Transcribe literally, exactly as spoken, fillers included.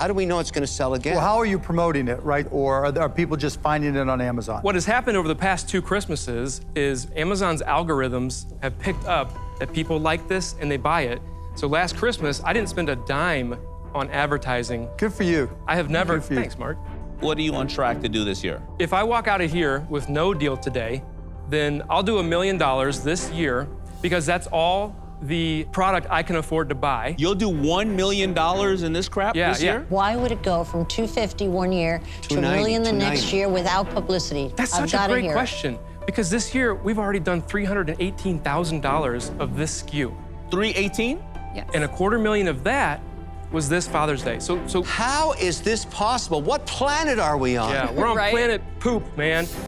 How do we know it's going to sell again? Well, how are you promoting it, right? Or are, there, are people just finding it on Amazon? What has happened over the past two Christmases is Amazon's algorithms have picked up that people like this and they buy it. So last Christmas, I didn't spend a dime on advertising. Good for you. I have never. Thanks, Mark. What are you on track to do this year? If I walk out of here with no deal today, then I'll do a million dollars this year because that's all the product I can afford to buy. You'll do one million dollars in this crap yeah, this yeah. year? Why would it go from two fifty one year to a million the next year without publicity? That's such a great question because this year we've already done three hundred eighteen thousand dollars of this S K U. three eighteen? Yes. And a quarter million of that was this Father's Day. So, so how is this possible? What planet are we on? Yeah, we're on right? planet poop, man.